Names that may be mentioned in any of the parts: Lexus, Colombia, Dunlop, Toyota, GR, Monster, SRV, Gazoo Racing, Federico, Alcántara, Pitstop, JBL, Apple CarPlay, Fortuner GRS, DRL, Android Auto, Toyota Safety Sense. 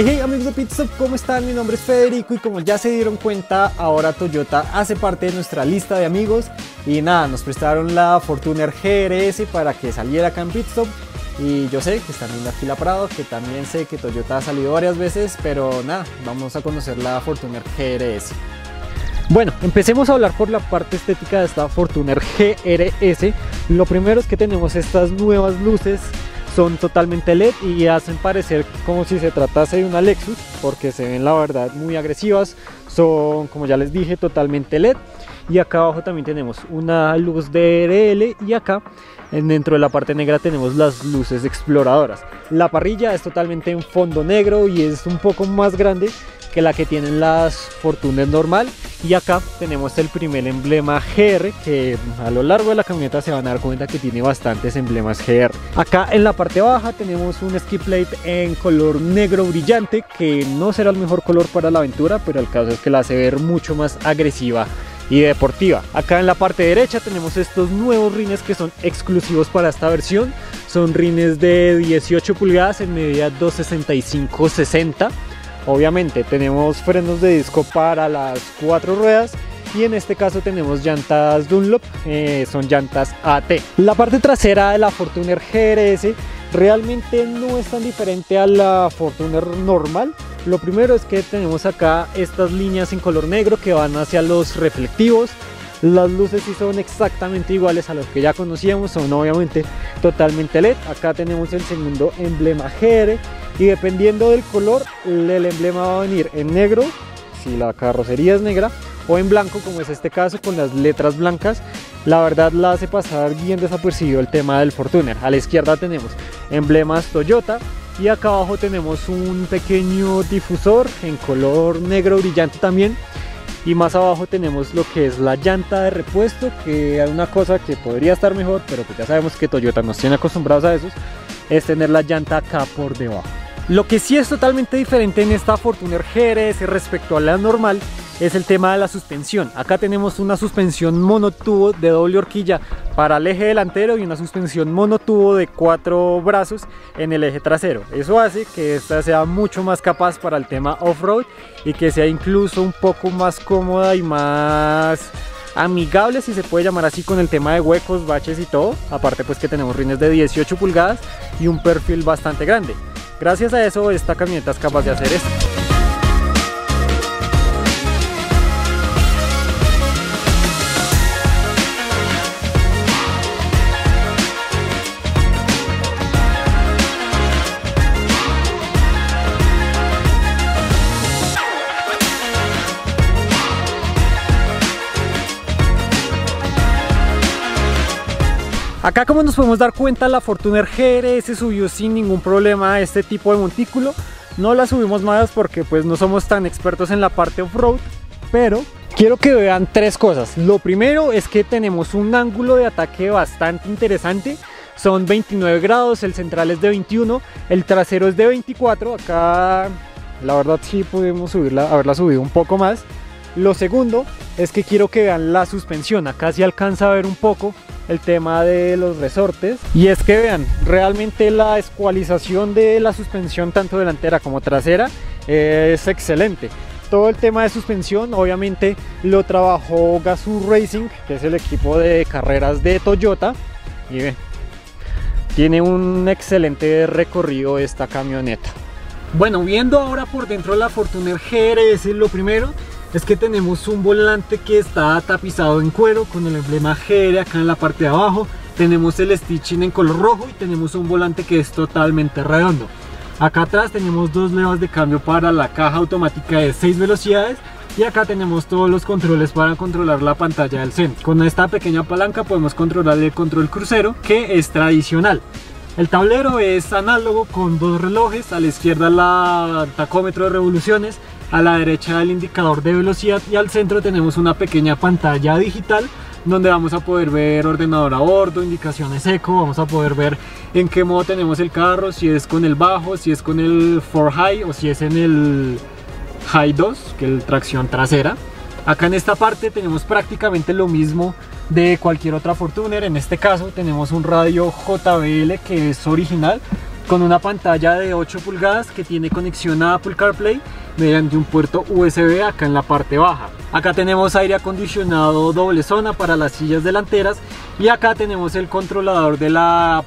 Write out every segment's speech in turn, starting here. Hey, hey amigos de Pitstop, ¿cómo están? Mi nombre es Federico y como ya se dieron cuenta, ahora Toyota hace parte de nuestra lista de amigos y nada, nos prestaron la Fortuner GRS para que saliera acá en Pitstop y yo sé que está en la fila Prado, que también sé que Toyota ha salido varias veces, pero nada, vamos a conocer la Fortuner GRS. Bueno, empecemos a hablar por la parte estética de esta Fortuner GRS. Lo primero es que tenemos estas nuevas luces. Son totalmente LED y hacen parecer como si se tratase de una Lexus, porque se ven la verdad muy agresivas. Son, como ya les dije, totalmente LED. Y acá abajo también tenemos una luz DRL y acá dentro de la parte negra tenemos las luces exploradoras. La parrilla es totalmente en fondo negro y es un poco más grande que la que tienen las Fortuner normal. Y acá tenemos el primer emblema GR, que a lo largo de la camioneta se van a dar cuenta que tiene bastantes emblemas GR. Acá en la parte baja tenemos un ski plate en color negro brillante, que no será el mejor color para la aventura, pero el caso es que la hace ver mucho más agresiva y deportiva. Acá en la parte derecha tenemos estos nuevos rines que son exclusivos para esta versión. Son rines de 18 pulgadas en medida 265/60. Obviamente tenemos frenos de disco para las 4 ruedas y en este caso tenemos llantas Dunlop, son llantas AT. La parte trasera de la Fortuner GRS realmente no es tan diferente a la Fortuner normal. Lo primero es que tenemos acá estas líneas en color negro que van hacia los reflectivos. Las luces sí son exactamente iguales a los que ya conocíamos, son obviamente totalmente LED. Acá tenemos el segundo emblema GR y dependiendo del color, el emblema va a venir en negro, si la carrocería es negra, o en blanco, como es este caso, con las letras blancas. La verdad la hace pasar bien desapercibido el tema del Fortuner. A la izquierda tenemos emblemas Toyota y acá abajo tenemos un pequeño difusor en color negro brillante también. Y más abajo tenemos lo que es la llanta de repuesto, que es una cosa que podría estar mejor, pero que ya sabemos que Toyota nos tiene acostumbrados a eso, es tener la llanta acá por debajo. Lo que sí es totalmente diferente en esta Fortuner GRS respecto a la normal es el tema de la suspensión. Acá tenemos una suspensión monotubo de doble horquilla para el eje delantero y una suspensión monotubo de 4 brazos en el eje trasero. Eso hace que esta sea mucho más capaz para el tema off-road y que sea incluso un poco más cómoda y más amigable, si se puede llamar así, con el tema de huecos, baches y todo. Aparte pues que tenemos rines de 18 pulgadas y un perfil bastante grande. Gracias a eso esta camioneta es capaz de hacer esto. Acá, como nos podemos dar cuenta, la Fortuner GRS subió sin ningún problema a este tipo de montículo. No la subimos más porque pues no somos tan expertos en la parte off-road, pero quiero que vean tres cosas. Lo primero es que tenemos un ángulo de ataque bastante interesante. Son 29 grados, el central es de 21, el trasero es de 24. Acá la verdad sí pudimos subirla, haberla subido un poco más. Lo segundo es que quiero que vean la suspensión. Acá sí alcanza a ver un poco el tema de los resortes, y es que vean, realmente la escualización de la suspensión tanto delantera como trasera es excelente. Todo el tema de suspensión obviamente lo trabajó Gazoo Racing, que es el equipo de carreras de Toyota, y ven, tiene un excelente recorrido esta camioneta. Bueno, viendo ahora por dentro la Fortuner GRS, lo primero es que tenemos un volante que está tapizado en cuero con el emblema GR acá en la parte de abajo. Tenemos el stitching en color rojo y tenemos un volante que es totalmente redondo. Acá atrás tenemos dos levas de cambio para la caja automática de 6 velocidades y acá tenemos todos los controles para controlar la pantalla del centro. Con esta pequeña palanca podemos controlar el control crucero, que es tradicional. El tablero es análogo con dos relojes, a la izquierda el tacómetro de revoluciones, a la derecha el indicador de velocidad y al centro tenemos una pequeña pantalla digital donde vamos a poder ver ordenador a bordo, indicaciones eco, vamos a poder ver en qué modo tenemos el carro, si es con el bajo, si es con el 4-high o si es en el high 2, que es tracción trasera. Acá en esta parte tenemos prácticamente lo mismo de cualquier otra Fortuner. En este caso tenemos un radio JBL que es original, con una pantalla de 8 pulgadas que tiene conexión a Apple CarPlay mediante un puerto USB acá en la parte baja. Acá tenemos aire acondicionado doble zona para las sillas delanteras y acá tenemos el controlador de la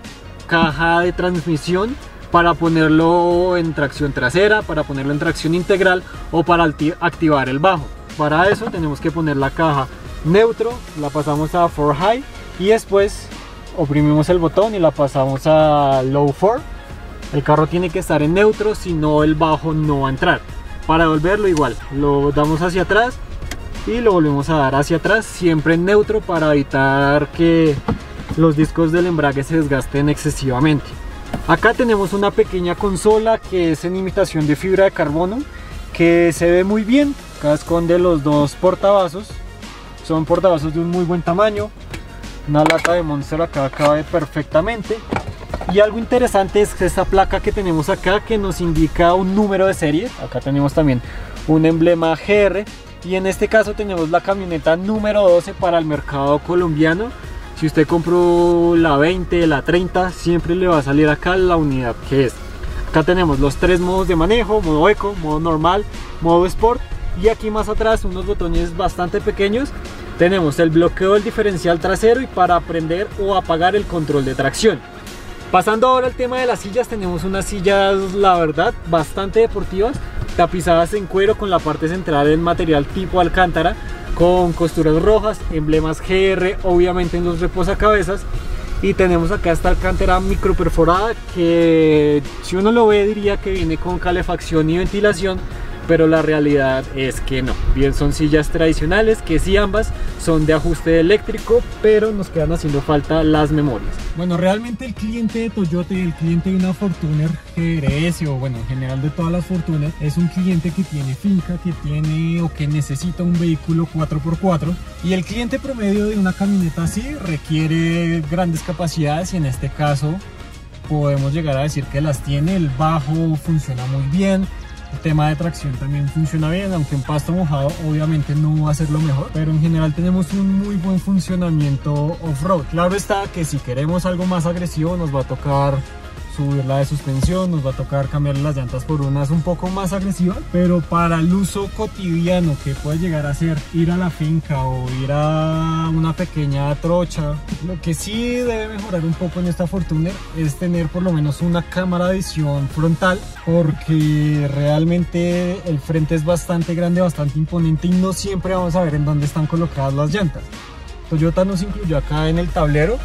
caja de transmisión para ponerlo en tracción trasera, para ponerlo en tracción integral o para activar el bajo. Para eso tenemos que poner la caja neutro, la pasamos a 4 high y después oprimimos el botón y la pasamos a low 4. El carro tiene que estar en neutro, si no el bajo no va a entrar. Para volverlo igual, lo damos hacia atrás y lo volvemos a dar hacia atrás, siempre en neutro para evitar que los discos del embrague se desgasten excesivamente. Acá tenemos una pequeña consola que es en imitación de fibra de carbono, que se ve muy bien. Acá esconde los dos portavasos, son portavasos de un muy buen tamaño. Una lata de Monster acá cabe perfectamente. Y algo interesante es esta placa que tenemos acá, que nos indica un número de serie. Acá tenemos también un emblema GR y en este caso tenemos la camioneta número 12 para el mercado colombiano. Si usted compró la 20, la 30, siempre le va a salir acá la unidad que es. Acá tenemos los tres modos de manejo: modo eco, modo normal, modo sport. Y aquí más atrás unos botones bastante pequeños. Tenemos el bloqueo del diferencial trasero y para prender o apagar el control de tracción. Pasando ahora al tema de las sillas, tenemos unas sillas, la verdad, bastante deportivas, tapizadas en cuero con la parte central en material tipo alcántara, con costuras rojas, emblemas GR obviamente en los reposacabezas, y tenemos acá esta alcántara microperforada que si uno lo ve diría que viene con calefacción y ventilación, pero la realidad es que no. Bien, son sillas tradicionales que sí, ambas son de ajuste eléctrico, pero nos quedan haciendo falta las memorias. Bueno, realmente el cliente de Toyota y el cliente de una Fortuner GRS, o bueno, en general de todas las Fortuner, es un cliente que tiene finca, que tiene o que necesita un vehículo 4x4, y el cliente promedio de una camioneta así requiere grandes capacidades, y en este caso podemos llegar a decir que las tiene. El bajo funciona muy bien, el tema de tracción también funciona bien, aunque en pasto mojado obviamente no va a ser lo mejor, pero en general tenemos un muy buen funcionamiento off-road. Claro está que si queremos algo más agresivo nos va a tocar subir la de suspensión, nos va a tocar cambiar las llantas por unas un poco más agresivas, pero para el uso cotidiano que puede llegar a ser ir a la finca o ir a una pequeña trocha, lo que sí debe mejorar un poco en esta Fortuner es tener por lo menos una cámara de visión frontal, porque realmente el frente es bastante grande, bastante imponente, y no siempre vamos a ver en dónde están colocadas las llantas. Toyota nos incluyó acá en el tablero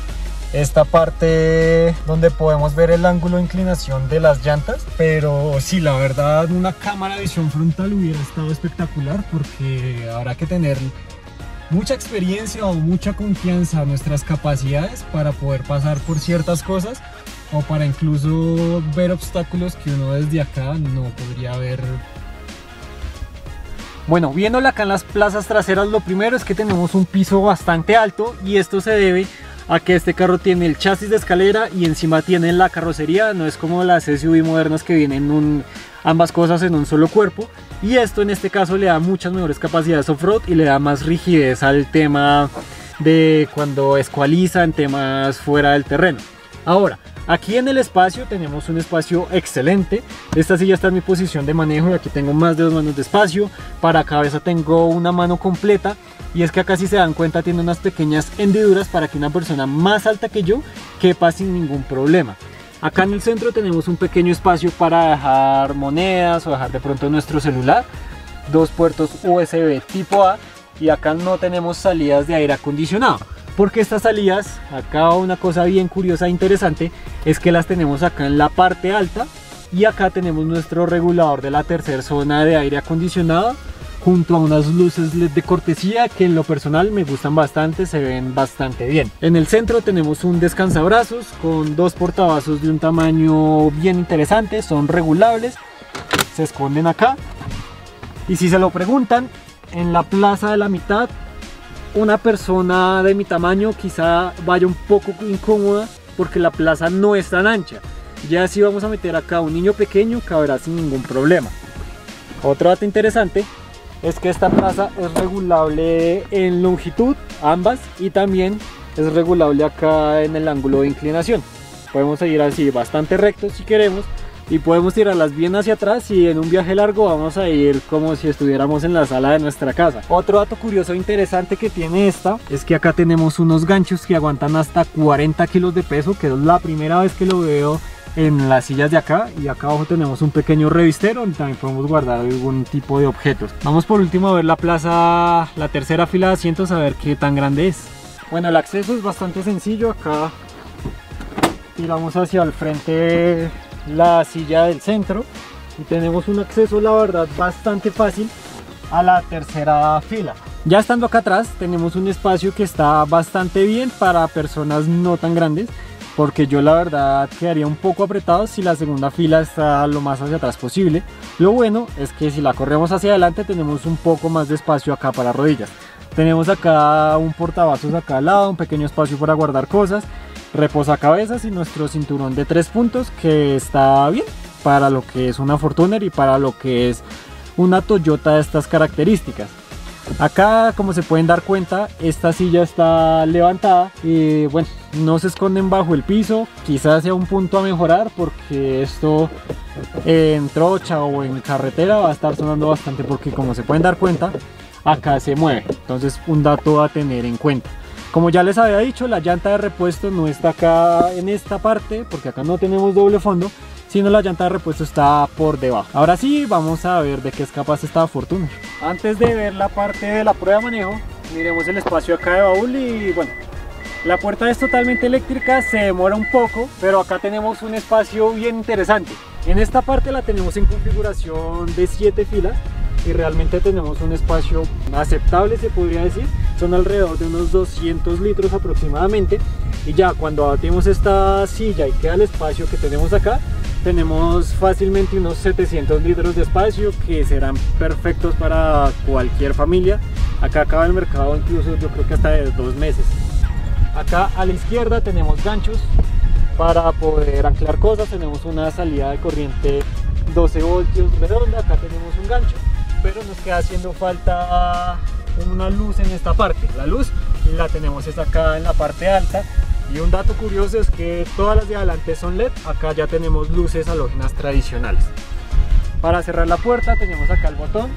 esta parte donde podemos ver el ángulo de inclinación de las llantas, pero sí, la verdad, una cámara de visión frontal hubiera estado espectacular, porque habrá que tener mucha experiencia o mucha confianza en nuestras capacidades para poder pasar por ciertas cosas, o para incluso ver obstáculos que uno desde acá no podría ver. Bueno, viéndola acá en las plazas traseras, lo primero es que tenemos un piso bastante alto, y esto se debe a que este carro tiene el chasis de escalera y encima tiene la carrocería. No es como las SUV modernas que vienen ambas cosas en un solo cuerpo, y esto en este caso le da muchas mejores capacidades off-road y le da más rigidez al tema de cuando escualiza en temas fuera del terreno. Ahora, aquí en el espacio tenemos un espacio excelente. Esta silla está en mi posición de manejo y aquí tengo más de 2 manos de espacio. Para cabeza tengo una mano completa. Y es que acá, si se dan cuenta, tiene unas pequeñas hendiduras para que una persona más alta que yo quepa sin ningún problema. Acá en el centro tenemos un pequeño espacio para dejar monedas o dejar de pronto nuestro celular. 2 puertos USB tipo A, y acá no tenemos salidas de aire acondicionado, porque estas salidas, acá una cosa bien curiosa e interesante, es que las tenemos acá en la parte alta, y acá tenemos nuestro regulador de la tercera zona de aire acondicionado, junto a unas luces LED de cortesía que en lo personal me gustan bastante, se ven bastante bien. En el centro tenemos un descansabrazos con 2 portavasos de un tamaño bien interesante, son regulables, se esconden acá, y si se lo preguntan, en la plaza de la mitad una persona de mi tamaño quizá vaya un poco incómoda porque la plaza no es tan ancha. Ya si vamos a meter acá un niño pequeño, cabrá sin ningún problema. Otro dato interesante es que esta plaza es regulable en longitud, ambas, y también es regulable acá en el ángulo de inclinación. podemos seguir así bastante rectos si queremos, y podemos tirarlas bien hacia atrás, y en un viaje largo vamos a ir como si estuviéramos en la sala de nuestra casa. Otro dato curioso e interesante que tiene esta es que acá tenemos unos ganchos que aguantan hasta 40 kilos de peso, que es la primera vez que lo veo en las sillas de acá. Y acá abajo tenemos un pequeño revistero y también podemos guardar algún tipo de objetos. Vamos por último a ver la plaza, la tercera fila de asientos, a ver qué tan grande es. Bueno, el acceso es bastante sencillo. Acá tiramos hacia el frente la silla del centro y tenemos un acceso, la verdad, bastante fácil a la tercera fila. Ya estando acá atrás tenemos un espacio que está bastante bien para personas no tan grandes, porque yo la verdad quedaría un poco apretado si la segunda fila está lo más hacia atrás posible. Lo bueno es que si la corremos hacia adelante tenemos un poco más de espacio acá para rodillas. Tenemos acá un portavasos acá al lado, un pequeño espacio para guardar cosas, reposacabezas y nuestro cinturón de 3 puntos, que está bien para lo que es una Fortuner y para lo que es una Toyota de estas características. Acá, como se pueden dar cuenta, esta silla está levantada y bueno, no se esconden bajo el piso. Quizás sea un punto a mejorar, porque esto en trocha o en carretera va a estar sonando bastante, porque como se pueden dar cuenta, acá se mueve. Entonces, un dato a tener en cuenta. Como ya les había dicho, la llanta de repuesto no está acá en esta parte, porque acá no tenemos doble fondo, sino la llanta de repuesto está por debajo. Ahora sí, vamos a ver de qué es capaz esta Fortuner. Antes de ver la parte de la prueba de manejo, miremos el espacio acá de baúl. Y bueno, la puerta es totalmente eléctrica, se demora un poco, pero acá tenemos un espacio bien interesante. En esta parte la tenemos en configuración de 7 filas. Y realmente tenemos un espacio aceptable, se podría decir. Son alrededor de unos 200 litros aproximadamente. Y ya cuando abatimos esta silla y queda el espacio que tenemos acá, tenemos fácilmente unos 700 litros de espacio, que serán perfectos para cualquier familia. Acá acaba el mercado, incluso yo creo que hasta de 2 meses. Acá a la izquierda tenemos ganchos para poder anclar cosas. Tenemos una salida de corriente 12 voltios redonda. Acá tenemos un gancho, pero nos queda haciendo falta una luz en esta parte. La luz la tenemos es acá en la parte alta, y un dato curioso es que todas las de adelante son LED. Acá ya tenemos luces halógenas tradicionales. Para cerrar la puerta tenemos acá el botón.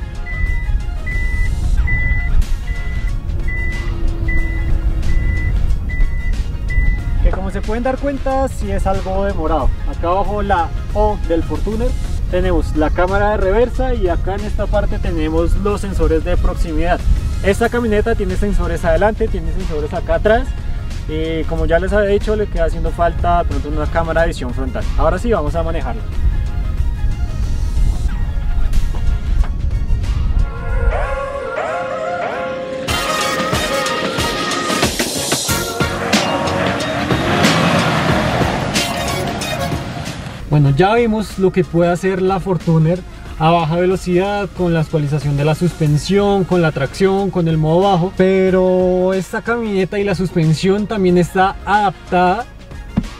Que como se pueden dar cuenta, sí es algo demorado. Acá abajo la O del Fortuner. Tenemos la cámara de reversa y acá en esta parte tenemos los sensores de proximidad. Esta camioneta tiene sensores adelante, tiene sensores acá atrás. Y como ya les había dicho, le queda haciendo falta de pronto una cámara de visión frontal. Ahora sí, vamos a manejarla. Bueno, ya vimos lo que puede hacer la Fortuner a baja velocidad, con la actualización de la suspensión, con la tracción, con el modo bajo. Pero esta camioneta y la suspensión también está adaptada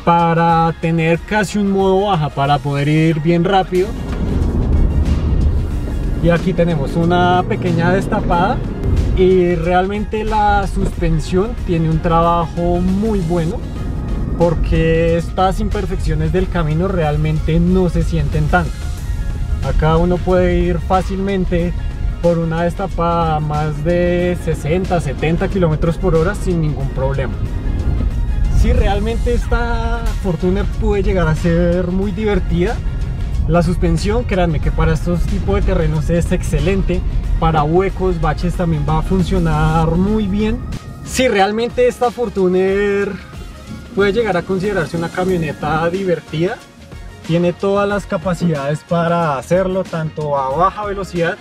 para tener casi un modo baja, para poder ir bien rápido. Y aquí tenemos una pequeña destapada, y realmente la suspensión tiene un trabajo muy bueno, porque estas imperfecciones del camino realmente no se sienten tanto. Acá uno puede ir fácilmente por una destapada a más de 60, 70 kilómetros por hora sin ningún problema. Si realmente esta Fortuner puede llegar a ser muy divertida. La suspensión, créanme que para estos tipos de terrenos es excelente. Para huecos, baches también va a funcionar muy bien. Si realmente esta Fortuner puede llegar a considerarse una camioneta divertida, tiene todas las capacidades para hacerlo, tanto a baja velocidad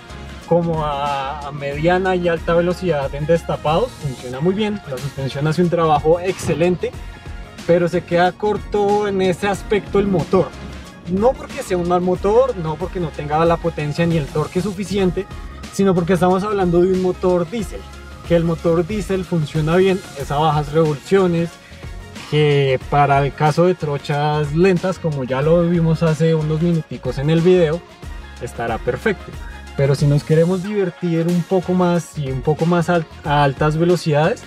como a mediana y alta velocidad en destapados. Funciona muy bien, la suspensión hace un trabajo excelente, pero se queda corto en ese aspecto el motor. No porque sea un mal motor, no porque no tenga la potencia ni el torque suficiente, sino porque estamos hablando de un motor diésel, que el motor diésel funciona bien, es a bajas revoluciones, que para el caso de trochas lentas, como ya lo vimos hace unos minuticos en el video, estará perfecto. Pero si nos queremos divertir un poco más y un poco más a altas velocidades,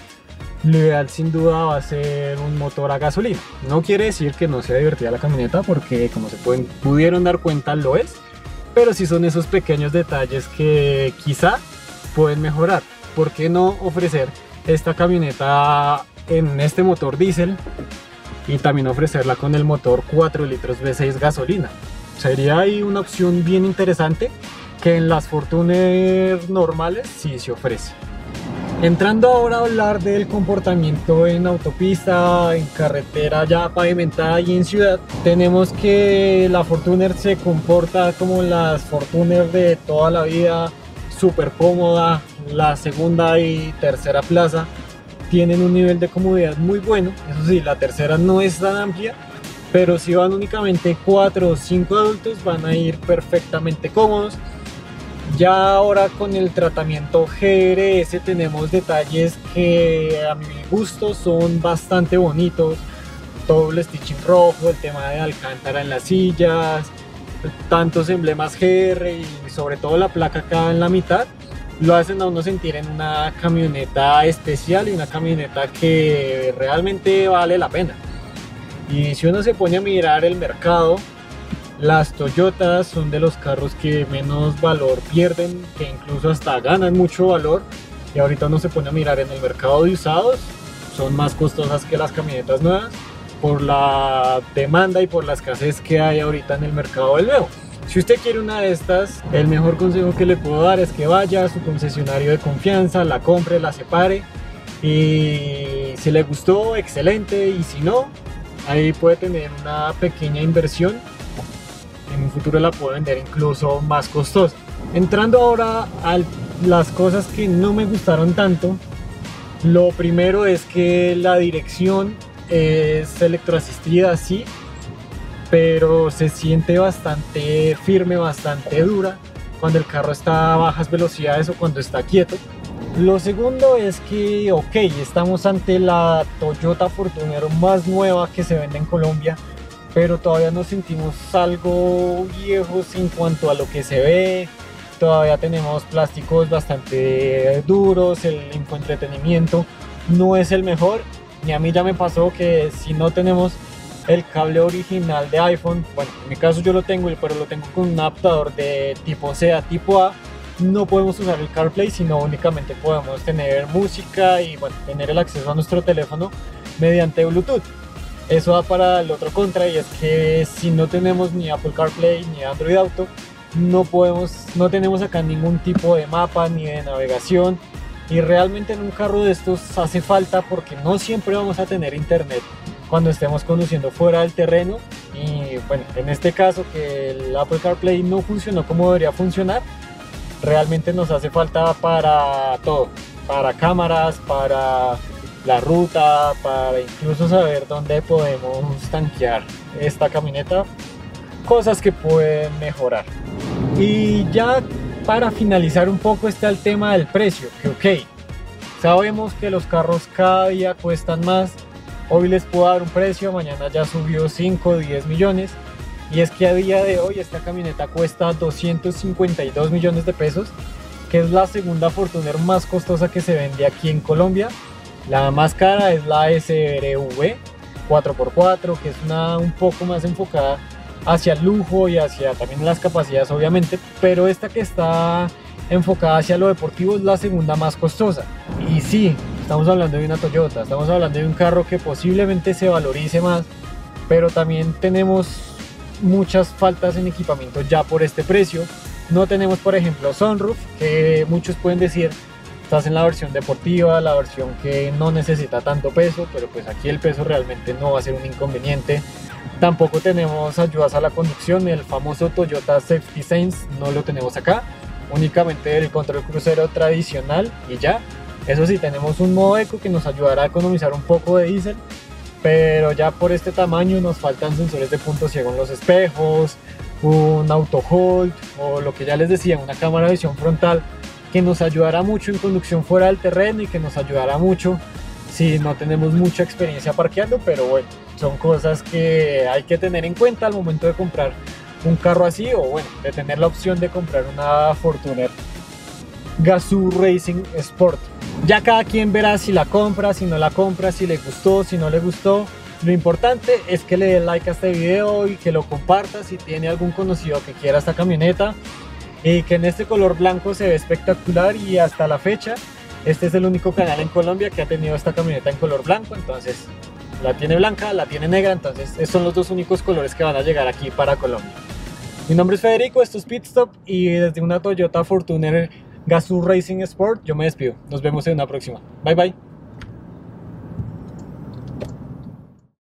lo ideal sin duda va a ser un motor a gasolina. No quiere decir que no sea divertida la camioneta, porque como se pudieron dar cuenta lo es, pero sí son esos pequeños detalles que quizá pueden mejorar. ¿Por qué no ofrecer esta camioneta en este motor diésel y también ofrecerla con el motor 4 litros V6 gasolina? Sería ahí una opción bien interesante que en las Fortuner normales sí se ofrece. Entrando ahora a hablar del comportamiento en autopista, en carretera ya pavimentada y en ciudad, tenemos que la Fortuner se comporta como las Fortuner de toda la vida, súper cómoda. La segunda y tercera plaza tienen un nivel de comodidad muy bueno. Eso sí, la tercera no es tan amplia, pero si van únicamente 4 o 5 adultos van a ir perfectamente cómodos. Ya ahora con el tratamiento GRS tenemos detalles que a mi gusto son bastante bonitos. Todo el stitching rojo, el tema de alcántara en las sillas, tantos emblemas GR y sobre todo la placa acá en la mitad, lo hacen a uno sentir en una camioneta especial y una camioneta que realmente vale la pena. Y si uno se pone a mirar el mercado, las Toyotas son de los carros que menos valor pierden, que incluso hasta ganan mucho valor, y ahorita uno se pone a mirar en el mercado de usados, son más costosas que las camionetas nuevas por la demanda y por la escasez que hay ahorita en el mercado del nuevo. Si usted quiere una de estas, el mejor consejo que le puedo dar es que vaya a su concesionario de confianza, la compre, la separe, y si le gustó, excelente, y si no, ahí puede tener una pequeña inversión. En un futuro la puedo vender incluso más costosa. Entrando ahora a las cosas que no me gustaron tanto, lo primero es que la dirección es electroasistida, sí, pero se siente bastante firme, bastante dura cuando el carro está a bajas velocidades o cuando está quieto. Lo segundo es que, ok, estamos ante la Toyota Fortuner más nueva que se vende en Colombia, pero todavía nos sentimos algo viejos en cuanto a lo que se ve. Todavía tenemos plásticos bastante duros, el infoentretenimiento no es el mejor, y a mí ya me pasó que si no tenemos el cable original de iPhone, bueno, en mi caso yo lo tengo, pero lo tengo con un adaptador de tipo C a tipo A, no podemos usar el CarPlay, sino únicamente podemos tener música y, bueno, tener el acceso a nuestro teléfono mediante Bluetooth. Eso va para el otro contra, y es que si no tenemos ni Apple CarPlay ni Android Auto, no tenemos acá ningún tipo de mapa ni de navegación, y realmente en un carro de estos hace falta, porque no siempre vamos a tener internet cuando estemos conduciendo fuera del terreno. Y bueno, en este caso que el Apple CarPlay no funcionó como debería funcionar, realmente nos hace falta para todo, para cámaras, para la ruta, para incluso saber dónde podemos tanquear esta camioneta, cosas que pueden mejorar. Y ya para finalizar un poco está el tema del precio, que ok, sabemos que los carros cada día cuestan más, hoy les puedo dar un precio, mañana ya subió 5 o 10 millones, y es que a día de hoy esta camioneta cuesta 252 millones de pesos, que es la segunda Fortuner más costosa que se vende aquí en Colombia. La más cara es la SRV 4x4, que es una un poco más enfocada hacia el lujo y hacia también las capacidades, obviamente, pero esta que está enfocada hacia lo deportivo es la segunda más costosa. Y sí, estamos hablando de una Toyota, estamos hablando de un carro que posiblemente se valorice más, pero también tenemos muchas faltas en equipamiento ya por este precio. No tenemos, por ejemplo, sunroof, que muchos pueden decir, estás en la versión deportiva, la versión que no necesita tanto peso, pero pues aquí el peso realmente no va a ser un inconveniente. Tampoco tenemos ayudas a la conducción, el famoso Toyota Safety Sense no lo tenemos acá, únicamente el control crucero tradicional y ya. Eso sí, tenemos un modo eco que nos ayudará a economizar un poco de diésel, pero ya por este tamaño nos faltan sensores de punto ciego en los espejos, un auto hold o lo que ya les decía, una cámara de visión frontal, que nos ayudará mucho en conducción fuera del terreno y que nos ayudará mucho si no tenemos mucha experiencia parqueando, pero bueno, son cosas que hay que tener en cuenta al momento de comprar un carro así, o bueno, de tener la opción de comprar una Fortuner Gazoo Racing Sport. Ya cada quien verá si la compra, si no la compra, si le gustó, si no le gustó. Lo importante es que le dé like a este video y que lo comparta si tiene algún conocido que quiera esta camioneta, y que en este color blanco se ve espectacular. Y hasta la fecha este es el único canal en Colombia que ha tenido esta camioneta en color blanco. Entonces la tiene blanca, la tiene negra, entonces estos son los dos únicos colores que van a llegar aquí para Colombia. Mi nombre es Federico, esto es Pitstop, y desde una Toyota Fortuner Gazoo Racing Sport yo me despido. Nos vemos en una próxima. Bye bye.